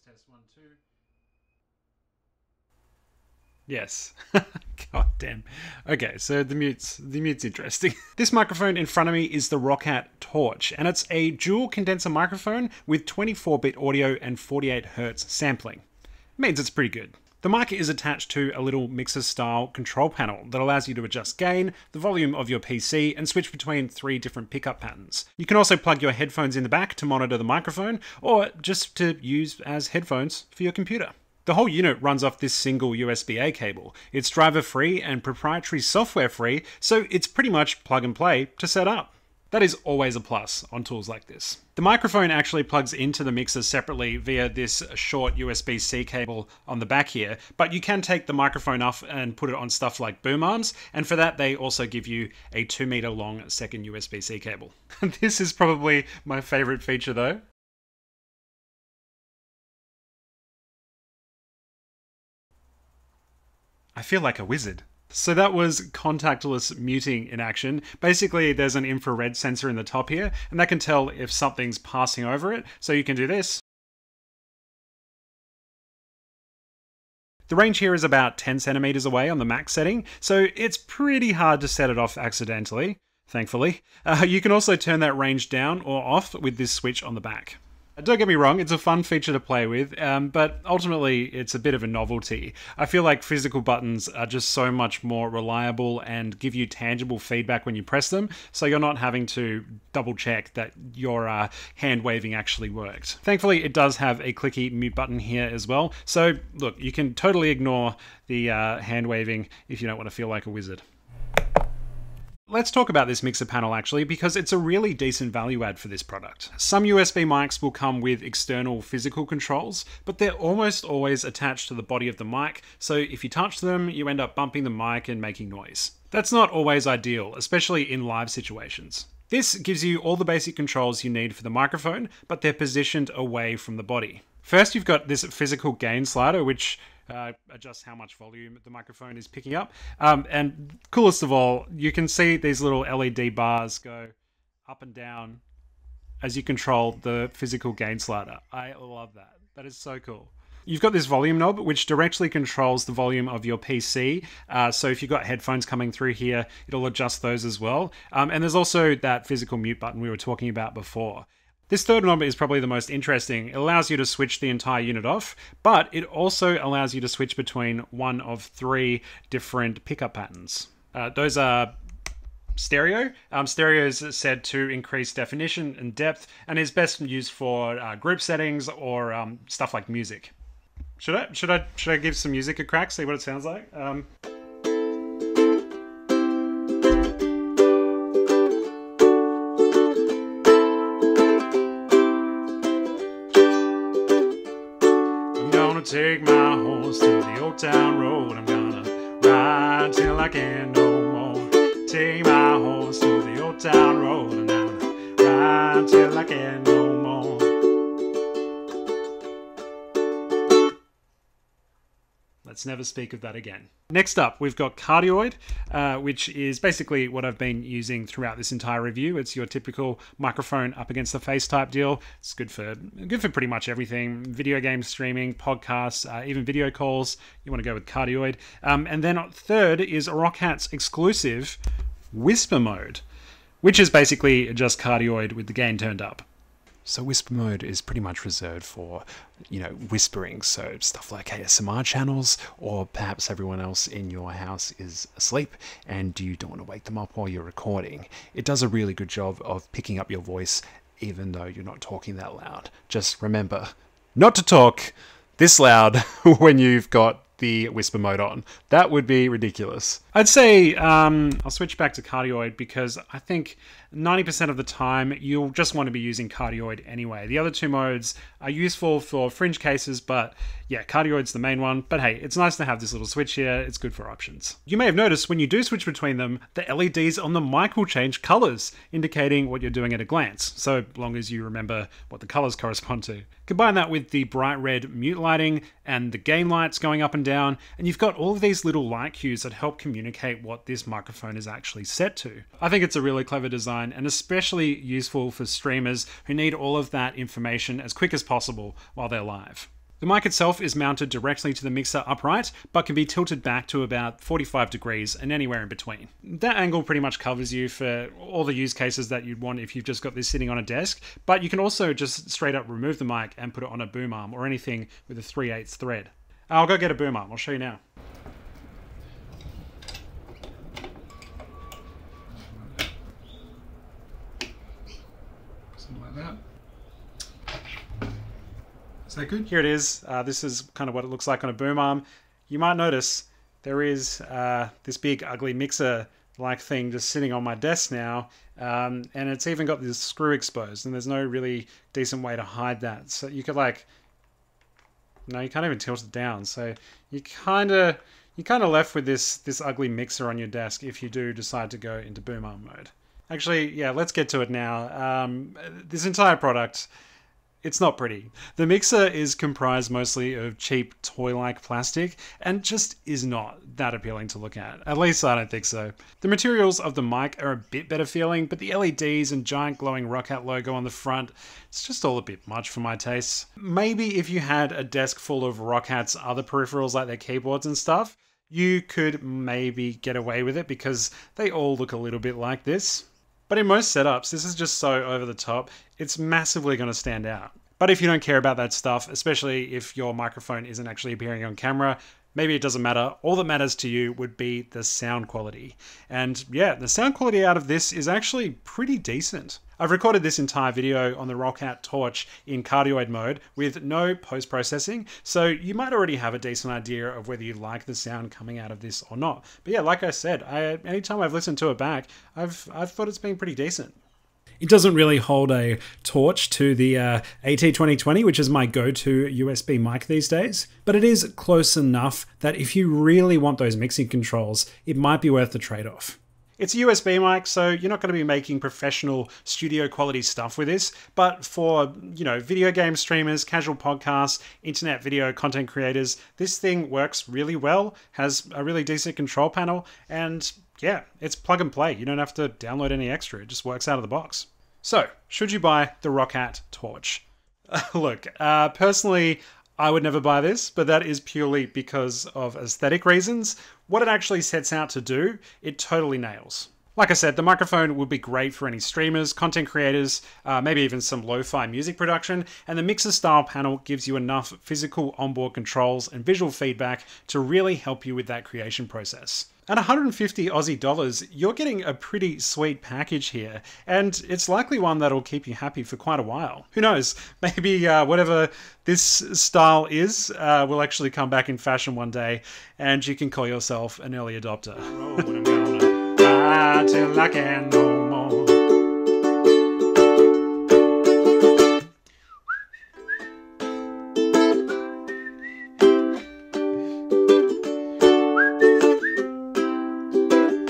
Test 1 2. Yes. God damn. Okay, so the mute's interesting. This microphone in front of me is the ROCCAT Torch, and it's a dual condenser microphone with 24-bit audio and 48Hz sampling. It means it's pretty good. The mic is attached to a little mixer-style control panel that allows you to adjust gain, the volume of your PC, and switch between 3 different pickup patterns. You can also plug your headphones in the back to monitor the microphone, or just to use as headphones for your computer. The whole unit runs off this single USB-A cable. It's driver-free and proprietary software-free, so it's pretty much plug-and-play to set up. That is always a plus on tools like this. The microphone actually plugs into the mixer separately via this short USB-C cable on the back here, but you can take the microphone off and put it on stuff like boom arms, and for that they also give you a 2 meter long second USB-C cable. This is probably my favorite feature though. I feel like a wizard. So that was contactless muting in action. Basically, there's an infrared sensor in the top here, and that can tell if something's passing over it. So you can do this. The range here is about 10 centimeters away on the max setting, so it's pretty hard to set it off accidentally, thankfully. You can also turn that range down or off with this switch on the back. Don't get me wrong, it's a fun feature to play with, but ultimately it's a bit of a novelty. I feel like physical buttons are just so much more reliable and give you tangible feedback when you press them, so you're not having to double check that your hand waving actually worked. Thankfully, it does have a clicky mute button here as well, so look, you can totally ignore the hand waving if you don't want to feel like a wizard. Let's talk about this mixer panel actually, because it's a really decent value add for this product. Some USB mics will come with external physical controls, but they're almost always attached to the body of the mic, so if you touch them, you end up bumping the mic and making noise. That's not always ideal, especially in live situations. This gives you all the basic controls you need for the microphone, but they're positioned away from the body. First, you've got this physical gain slider, which adjusts how much volume the microphone is picking up. And coolest of all, you can see these little LED bars go up and down as you control the physical gain slider. I love that. That is so cool. You've got this volume knob, which directly controls the volume of your PC. So if you've got headphones coming through here, it'll adjust those as well. And there's also that physical mute button we were talking about before. This third knob is probably the most interesting. It allows you to switch the entire unit off, but it also allows you to switch between one of 3 different pickup patterns. Those are stereo. Stereo is said to increase definition and depth and is best used for group settings or stuff like music. Should I give some music a crack, see what it sounds like? Take my horse to the old town road. I'm gonna ride till I can no more. Take my horse to the old town road. I'm gonna ride till I can no more. Let's never speak of that again. Next up, we've got Cardioid, which is basically what I've been using throughout this entire review. It's your typical microphone up against the face type deal. It's good for pretty much everything: video game streaming, podcasts, even video calls. You want to go with Cardioid. And then third is ROCCAT's exclusive Whisper Mode, which is basically just Cardioid with the gain turned up. So Whisper Mode is pretty much reserved for, you know, whispering, so stuff like ASMR channels, or perhaps everyone else in your house is asleep and you don't want to wake them up while you're recording. It does a really good job of picking up your voice even though you're not talking that loud. Just remember not to talk this loud when you've got the Whisper Mode on. That would be ridiculous. I'd say I'll switch back to Cardioid because I think 90% of the time you'll just want to be using Cardioid anyway. The other 2 modes are useful for fringe cases, but yeah, Cardioid's the main one. But hey, it's nice to have this little switch here. It's good for options. You may have noticed when you do switch between them, the LEDs on the mic will change colors, indicating what you're doing at a glance, so long as you remember what the colors correspond to. Combine that with the bright red mute lighting and the gain lights going up and down, and you've got all of these little light cues that help communicate what this microphone is actually set to. I think it's a really clever design and especially useful for streamers who need all of that information as quick as possible while they're live. The mic itself is mounted directly to the mixer upright, but can be tilted back to about 45 degrees and anywhere in between. That angle pretty much covers you for all the use cases that you'd want if you've just got this sitting on a desk, but you can also just straight up remove the mic and put it on a boom arm or anything with a 3/8 thread. I'll go get a boom arm, I'll show you now. Something like that. Is that good? Here it is. This is kind of what it looks like on a boom arm. You might notice there is this big ugly mixer-like thing just sitting on my desk now, and it's even got this screw exposed, and there's no really decent way to hide that. So you could like, no, you can't even tilt it down. So you're kind of left with this ugly mixer on your desk if you do decide to go into boom arm mode. Actually, yeah, let's get to it now. This entire product, it's not pretty. The mixer is comprised mostly of cheap toy-like plastic and just is not that appealing to look at least I don't think so. The materials of the mic are a bit better feeling, but the LEDs and giant glowing ROCCAT logo on the front, it's just all a bit much for my tastes. Maybe if you had a desk full of ROCCAT's other peripherals like their keyboards and stuff, you could maybe get away with it because they all look a little bit like this. But in most setups, this is just so over the top, it's massively going to stand out. But if you don't care about that stuff, especially if your microphone isn't actually appearing on camera, maybe it doesn't matter. All that matters to you would be the sound quality. And yeah, the sound quality out of this is actually pretty decent. I've recorded this entire video on the ROCCAT Torch in Cardioid mode with no post-processing, so you might already have a decent idea of whether you like the sound coming out of this or not. But yeah, like I said, anytime I've listened to it back, I've thought it's been pretty decent. It doesn't really hold a torch to the AT2020, which is my go-to USB mic these days, but it is close enough that if you really want those mixing controls, it might be worth the trade-off. It's a USB mic, so you're not going to be making professional studio quality stuff with this, but for, you know, video game streamers, casual podcasts, internet video content creators, this thing works really well, has a really decent control panel, and yeah, it's plug and play. You don't have to download any extra. It just works out of the box. So, should you buy the ROCCAT Torch? Look, personally, I would never buy this, but that is purely because of aesthetic reasons. What it actually sets out to do, it totally nails. Like I said, the microphone would be great for any streamers, content creators, maybe even some lo-fi music production, and the mixer style panel gives you enough physical onboard controls and visual feedback to really help you with that creation process. At 150 Aussie dollars, you're getting a pretty sweet package here, and it's likely one that'll keep you happy for quite a while. Who knows, maybe whatever this style is will actually come back in fashion one day, and you can call yourself an early adopter. Till I can know